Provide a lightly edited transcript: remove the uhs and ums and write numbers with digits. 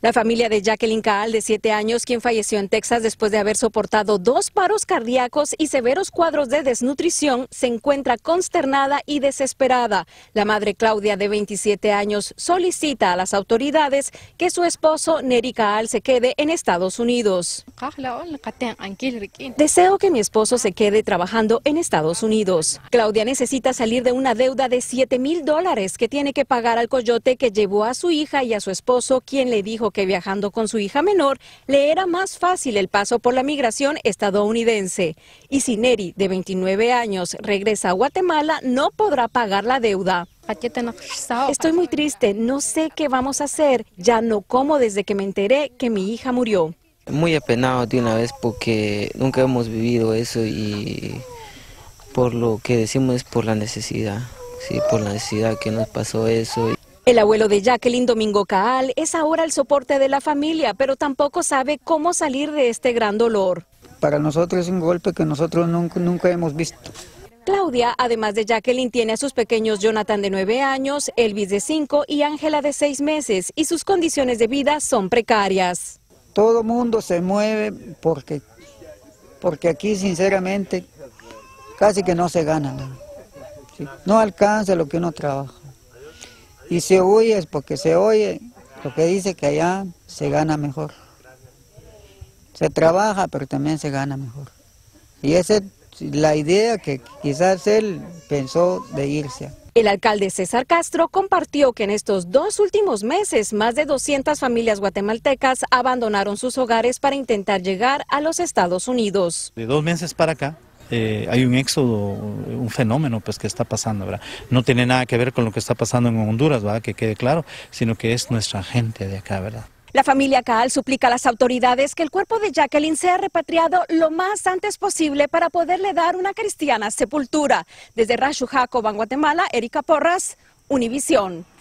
La familia de Jakelin Caal, de 7 años, quien falleció en Texas después de haber soportado 2 paros cardíacos y severos cuadros de desnutrición, se encuentra consternada y desesperada. La madre Claudia, de 27 años, solicita a las autoridades que su esposo Nery Caal se quede en Estados Unidos. Deseo que mi esposo se quede trabajando en Estados Unidos. Claudia necesita salir de una deuda de $7,000 que tiene que pagar al coyote que llevó a su hija y a su esposo, quien le dijo que viajando con su hija menor le era más fácil el paso por la migración estadounidense. Y si Nery, de 29 años, regresa a Guatemala, no podrá pagar la deuda. Estoy muy triste, no sé qué vamos a hacer, ya no como desde que me enteré que mi hija murió. Muy apenado de una vez porque nunca hemos vivido eso y por lo que decimos es por la necesidad, sí, por la necesidad que nos pasó eso. El abuelo de Jacqueline, Domingo Caal, es ahora el soporte de la familia, pero tampoco sabe cómo salir de este gran dolor. Para nosotros es un golpe que nosotros nunca hemos visto. Claudia, además de Jacqueline, tiene a sus pequeños Jonathan, de 9 años, Elvis, de 5 y Ángela, de 6 meses, y sus condiciones de vida son precarias. Todo mundo se mueve porque aquí, sinceramente, casi que no se gana nada. ¿Sí? No alcanza lo que uno trabaja. Y se oye, es porque se oye lo que dice que allá se gana mejor. Se trabaja, pero también se gana mejor. Y esa es la idea que quizás él pensó de irse. El alcalde César Castro compartió que en estos 2 últimos meses más de 200 familias guatemaltecas abandonaron sus hogares para intentar llegar a los Estados Unidos. De 2 meses para acá. Hay un éxodo, un fenómeno pues que está pasando, ¿verdad? No tiene nada que ver con lo que está pasando en Honduras, ¿verdad? Que quede claro, sino que es nuestra gente de acá, ¿verdad? La familia Caal suplica a las autoridades que el cuerpo de Jacqueline sea repatriado lo más antes posible para poderle dar una cristiana sepultura. Desde Rashu Jacoba, en Guatemala, Erika Porras, Univisión.